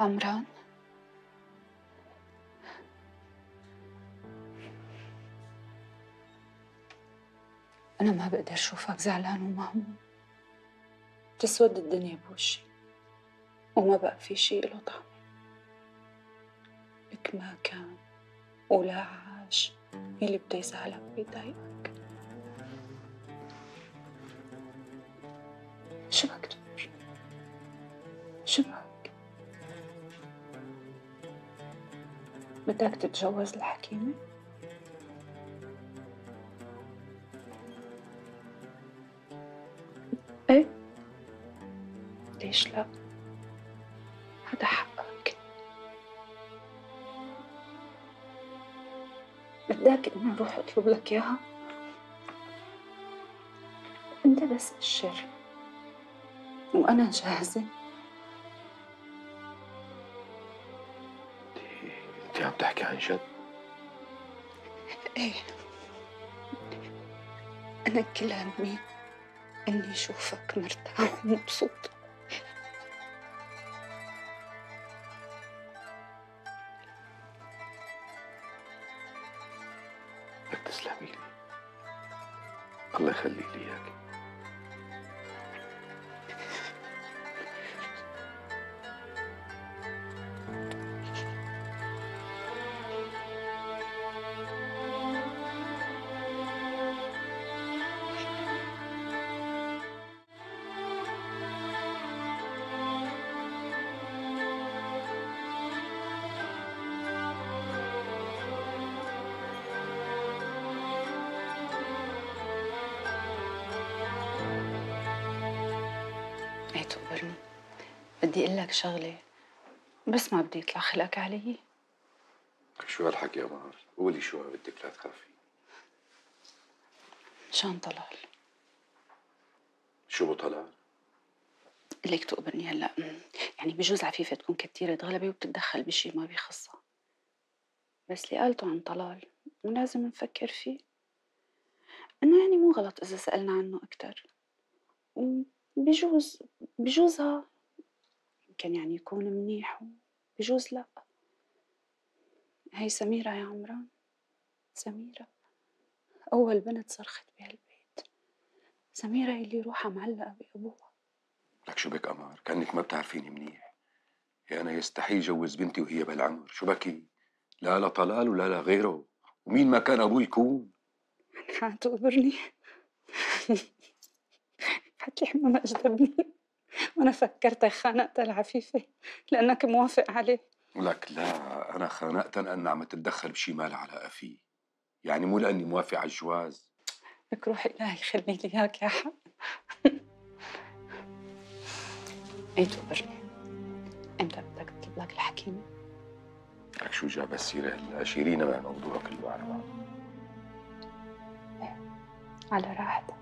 عمران، أنا ما بقدر أشوفك زعلان ومهموم، بتسود الدنيا بوشي وما بقى في شي له طعم. لك ما كان ولا عاش يلي بده يزعلك ويضايقك. شو بك تقول؟ شو بك؟ بدك تتجوز الحكيمة؟ ايه؟ ليش لا؟ هذا حقك. بدك اني اروح اطلب لك اياها؟ انت بس الشر وأنا جاهزة. أنت عم تحكي عن جد؟ إيه، أنا كل همي إني أشوفك مرتاح ومبسوط. بدك تسلمي لي، الله يخلي لي إياك. بدي اقول لك شغله بس ما بدي يطلع خلقك علي. شو هالحكي يا قمر؟ قولي شو بدك، لا تخافي. مشان طلال. شو بطلال؟ ليك تقبرني هلا، يعني بجوز عفيفه تكون كثيرة غلبه وبتتدخل بشي ما بيخصها. بس اللي قالته عن طلال ولازم نفكر فيه، انه يعني مو غلط اذا سالنا عنه اكثر. بجوزها يمكن يعني يكون منيح وبجوز لا. هي سميرة يا عمران، سميرة أول بنت صرخت بهالبيت، سميرة اللي روحها معلقة بأبوها. لك شو بك قمر؟ كأنك ما بتعرفيني منيح. يا أنا يستحيل جوز بنتي وهي بهالعمر. شو بكي؟ لا لطلال ولا لغيره، ومين ما كان أبوه يكون. عم تقبرني؟ فتحي حمامة أجدبني وأنا فكرتك خانقتها العفيفة لأنك موافق عليه. ولك لا، أنا خانقتها لأنها عم تتدخل بشي ما لها علاقة فيه، يعني مو لأني موافق على الجواز. لك روحي، إلهي خلي لي إياك يا حق. إيه تقبرني، إمتى بدك تطلب لك الحكيمة؟ لك شو جاب السيرة هلا؟ شيرينا مع موضوع كله على بعض. إيه على راحتك.